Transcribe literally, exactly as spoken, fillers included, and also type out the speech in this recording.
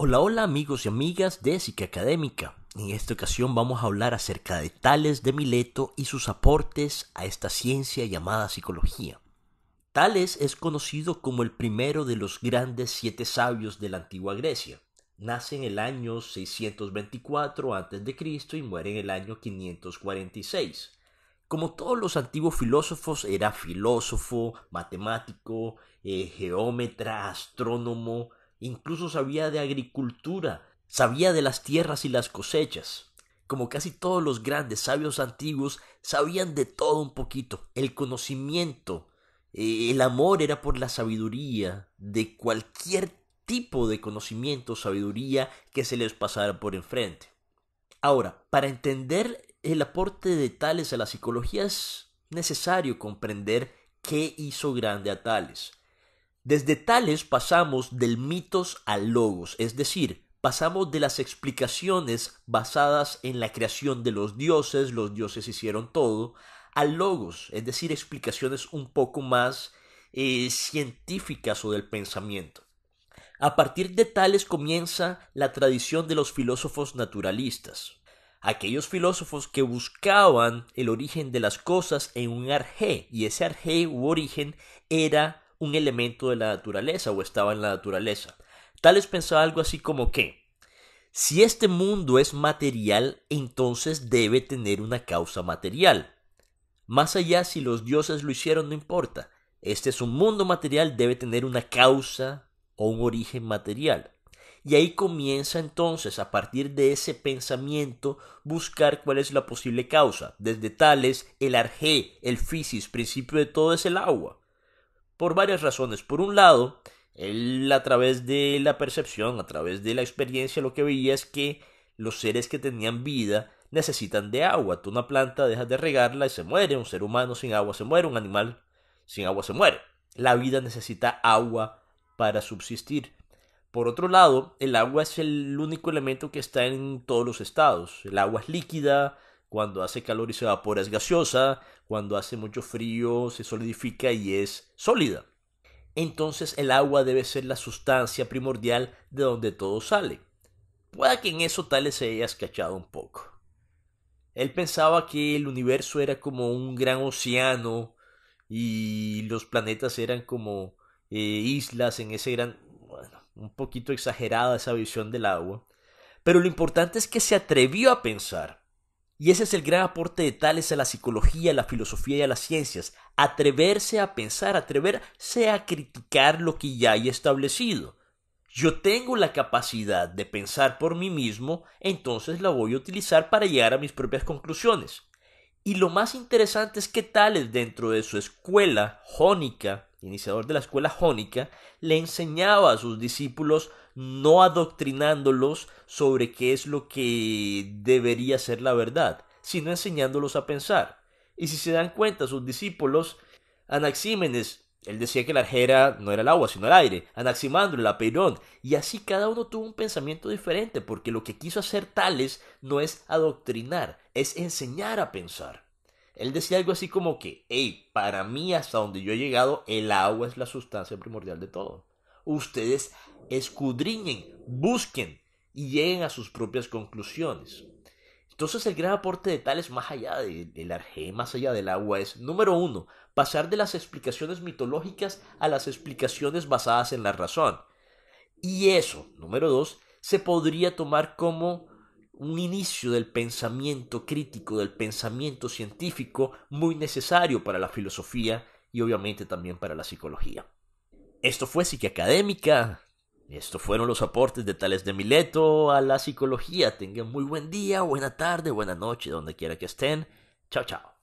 Hola, hola amigos y amigas de Psique Académica. En esta ocasión vamos a hablar acerca de Tales de Mileto y sus aportes a esta ciencia llamada psicología. Tales es conocido como el primero de los grandes siete sabios de la Antigua Grecia. Nace en el año seiscientos veinticuatro antes de Cristo y muere en el año quinientos cuarenta y seis. Como todos los antiguos filósofos, era filósofo, matemático, eh, geómetra, astrónomo, incluso sabía de agricultura, sabía de las tierras y las cosechas. Como casi todos los grandes sabios antiguos, sabían de todo un poquito. El conocimiento, eh, el amor era por la sabiduría, de cualquier tipo de conocimiento o sabiduría que se les pasara por enfrente. Ahora, para entender el aporte de Tales a la psicología es necesario comprender qué hizo grande a Tales. Desde Tales pasamos del mitos al logos, es decir, pasamos de las explicaciones basadas en la creación de los dioses, los dioses hicieron todo, al logos, es decir, explicaciones un poco más eh, científicas o del pensamiento. A partir de Tales comienza la tradición de los filósofos naturalistas. Aquellos filósofos que buscaban el origen de las cosas en un arjé, y ese arjé u origen era un elemento de la naturaleza o estaba en la naturaleza. Tales pensaba algo así como que, si este mundo es material, entonces debe tener una causa material. Más allá si los dioses lo hicieron no importa, este es un mundo material, debe tener una causa o un origen material. Y ahí comienza entonces, a partir de ese pensamiento, buscar cuál es la posible causa. Desde Tales, el arjé, el físis, principio de todo es el agua. Por varias razones. Por un lado, él a través de la percepción, a través de la experiencia, lo que veía es que los seres que tenían vida necesitan de agua. Tú una planta dejas de regarla y se muere. Un ser humano sin agua se muere. Un animal sin agua se muere. La vida necesita agua para subsistir. Por otro lado, el agua es el único elemento que está en todos los estados. El agua es líquida, cuando hace calor y se evapora es gaseosa, cuando hace mucho frío se solidifica y es sólida. Entonces el agua debe ser la sustancia primordial de donde todo sale. Pueda que en eso Tales se haya escachado un poco. Él pensaba que el universo era como un gran océano y los planetas eran como eh, islas en ese gran... Bueno, un poquito exagerada esa visión del agua, pero lo importante es que se atrevió a pensar. Y ese es el gran aporte de Tales a la psicología, a la filosofía y a las ciencias. Atreverse a pensar, atreverse a criticar lo que ya hay establecido. Yo tengo la capacidad de pensar por mí mismo, entonces la voy a utilizar para llegar a mis propias conclusiones. Y lo más interesante es que Tales, dentro de su escuela jónica, iniciador de la escuela jónica, le enseñaba a sus discípulos no adoctrinándolos sobre qué es lo que debería ser la verdad, sino enseñándolos a pensar. Y si se dan cuenta, sus discípulos, Anaxímenes, él decía que la arjera no era el agua, sino el aire, Anaximandro, el apeirón, y así cada uno tuvo un pensamiento diferente, porque lo que quiso hacer Tales no es adoctrinar, es enseñar a pensar. Él decía algo así como que, hey, para mí hasta donde yo he llegado, el agua es la sustancia primordial de todo. Ustedes escudriñen, busquen y lleguen a sus propias conclusiones. Entonces el gran aporte de Tales, más allá del de arjé, más allá del agua, es, número uno, pasar de las explicaciones mitológicas a las explicaciones basadas en la razón. Y eso, número dos, se podría tomar como un inicio del pensamiento crítico, del pensamiento científico muy necesario para la filosofía y obviamente también para la psicología. Esto fue Psique Académica. Estos fueron los aportes de Tales de Mileto a la psicología. Tengan muy buen día, buena tarde, buena noche, donde quiera que estén. Chao, chao.